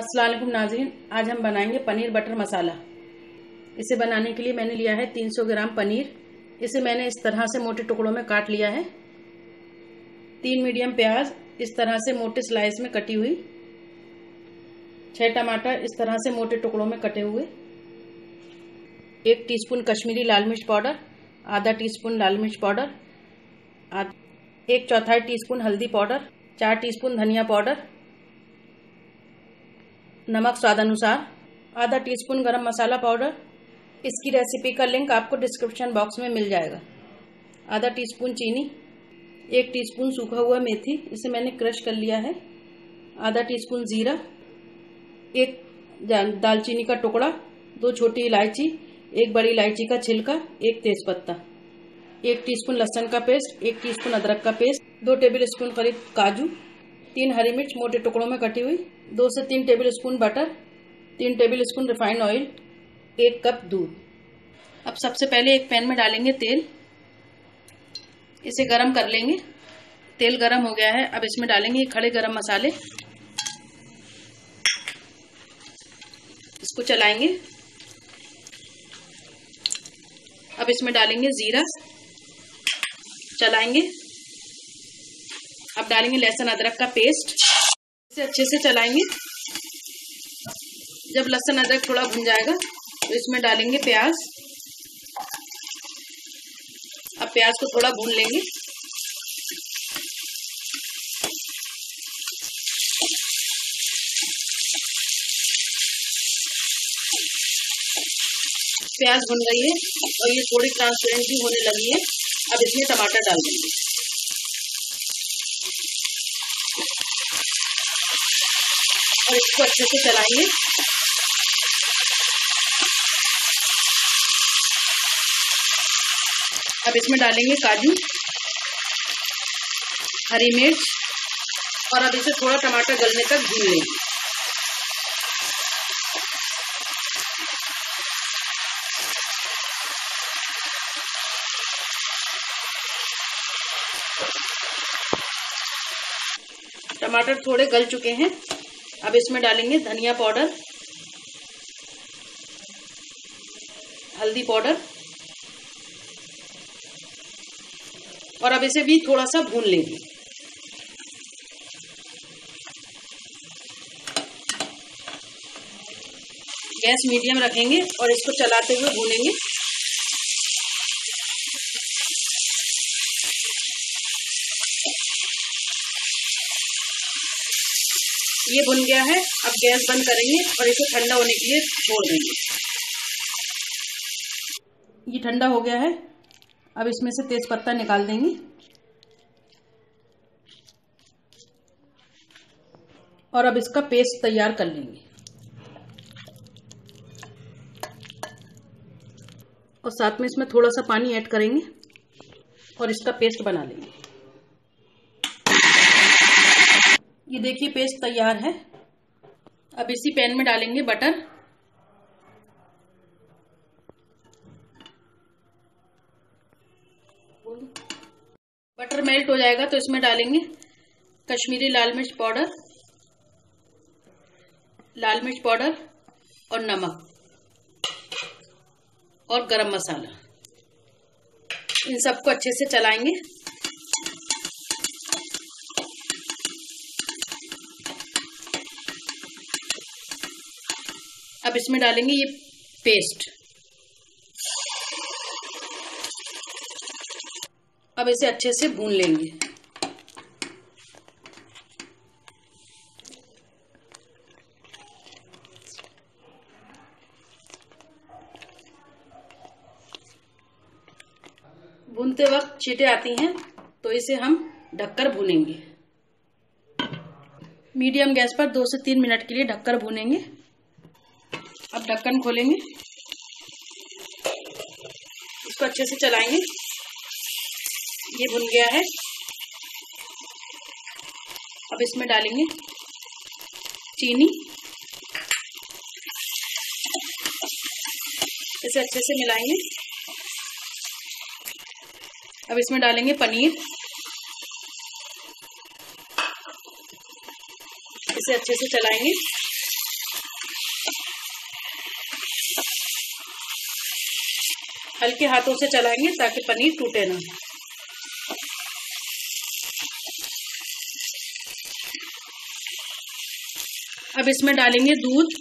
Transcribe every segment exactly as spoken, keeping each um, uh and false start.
अस्सलाम वालेकुम नाज़रीन, आज हम बनाएंगे पनीर बटर मसाला। इसे बनाने के लिए मैंने लिया है तीन सौ ग्राम पनीर। इसे मैंने इस तरह से मोटे टुकड़ों में काट लिया है। तीन मीडियम प्याज इस तरह से मोटे स्लाइस में कटी हुई, छह टमाटर इस तरह से मोटे टुकड़ों में कटे हुए, एक टीस्पून कश्मीरी लाल मिर्च पाउडर, आधा टीस्पून लाल मिर्च पाउडर, एक चौथाई टीस्पून हल्दी पाउडर, चार टीस्पून धनिया पाउडर, नमक स्वाद अनुसार, आधा टीस्पून गरम मसाला पाउडर। इसकी रेसिपी का लिंक आपको डिस्क्रिप्शन बॉक्स में मिल जाएगा। आधा टीस्पून चीनी, एक टीस्पून सूखा हुआ मेथी, इसे मैंने क्रश कर लिया है, आधा टीस्पून जीरा, एक दालचीनी का टुकड़ा, दो छोटी इलायची, एक बड़ी इलायची का छिलका, एक तेजपत्ता, एक टीस्पून लहसुन का पेस्ट, एक टीस्पून अदरक का पेस्ट, दो टेबल स्पून करीब काजू, तीन हरी मिर्च मोटे टुकड़ों में कटी हुई, दो से तीन टेबल स्पून बटर, तीन टेबल स्पून रिफाइंड ऑयल, एक कप दूध। अब सबसे पहले एक पैन में डालेंगे तेल, इसे गरम कर लेंगे। तेल गरम हो गया है, अब इसमें डालेंगे खड़े गरम मसाले, इसको चलाएंगे। अब इसमें डालेंगे जीरा, चलाएंगे। अब डालेंगे लहसुन अदरक का पेस्ट, इसे अच्छे से चलाएंगे। जब लहसुन अदरक थोड़ा भुन जाएगा तो इसमें डालेंगे प्याज। अब प्याज को थोड़ा भून लेंगे। प्याज भुन गई है और ये थोड़ी ट्रांसपेरेंट भी होने लगी है। अब इसमें टमाटर डाल देंगे। इसको अच्छे से चलाएंगे। अब इसमें डालेंगे काजू, हरी मिर्च, और अब इसे थोड़ा टमाटर गलने तक भून लेंगे। टमाटर थोड़े गल चुके हैं। अब इसमें डालेंगे धनिया पाउडर, हल्दी पाउडर, और अब इसे भी थोड़ा सा भून लेंगे। गैस मीडियम रखेंगे और इसको चलाते हुए भूनेंगे। ये भुन गया है, अब गैस बंद करेंगे और इसे ठंडा होने के लिए छोड़ देंगे। ये ठंडा हो गया है, अब इसमें से तेज पत्ता निकाल देंगे और अब इसका पेस्ट तैयार कर लेंगे और साथ में इसमें थोड़ा सा पानी ऐड करेंगे और इसका पेस्ट बना लेंगे। ये देखिए पेस्ट तैयार है। अब इसी पैन में डालेंगे बटर, बटर मेल्ट हो जाएगा तो इसमें डालेंगे कश्मीरी लाल मिर्च पाउडर, लाल मिर्च पाउडर और नमक और गरम मसाला। इन सबको अच्छे से चलाएंगे। अब इसमें डालेंगे ये पेस्ट। अब इसे अच्छे से भून लेंगे। भूनते वक्त छींटे आती हैं तो इसे हम ढककर भूनेंगे। मीडियम गैस पर दो से तीन मिनट के लिए ढककर भूनेंगे। अब ढक्कन खोलेंगे, इसको अच्छे से चलाएंगे। ये भुन गया है, अब इसमें डालेंगे चीनी, इसे अच्छे से मिलाएंगे। अब इसमें डालेंगे पनीर, इसे अच्छे से चलाएंगे। हल्के हाथों से चलाएंगे ताकि पनीर टूटे ना। अब इसमें डालेंगे दूध,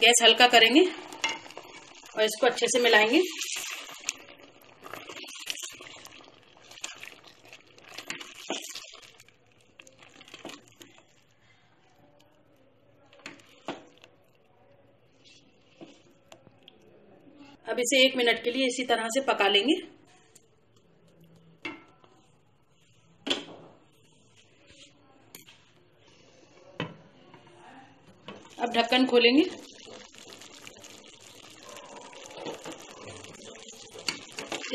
गैस हल्का करेंगे और इसको अच्छे से मिलाएंगे। अब इसे एक मिनट के लिए इसी तरह से पका लेंगे। अब ढक्कन खोलेंगे।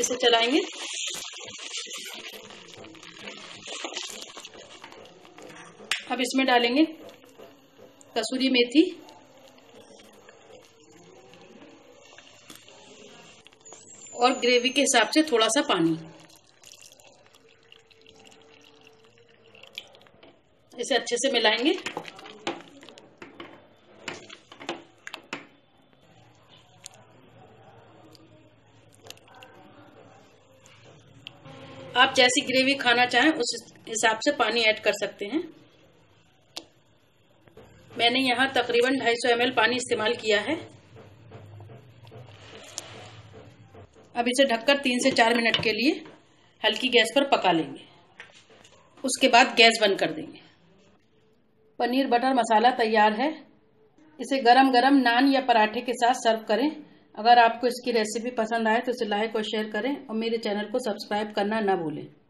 इसे चलाएंगे। अब इसमें डालेंगे कसूरी मेथी, और ग्रेवी के हिसाब से थोड़ा सा पानी। इसे अच्छे से मिलाएंगे। आप जैसी ग्रेवी खाना चाहें उस हिसाब से पानी ऐड कर सकते हैं। मैंने यहाँ तकरीबन दो सौ पचास एम एल पानी इस्तेमाल किया है। अब इसे ढककर तीन से चार मिनट के लिए हल्की गैस पर पका लेंगे। उसके बाद गैस बंद कर देंगे। पनीर बटर मसाला तैयार है। इसे गरम गरम नान या पराठे के साथ सर्व करें। अगर आपको इसकी रेसिपी पसंद आए तो इसे लाइक और शेयर करें और मेरे चैनल को सब्सक्राइब करना ना भूलें।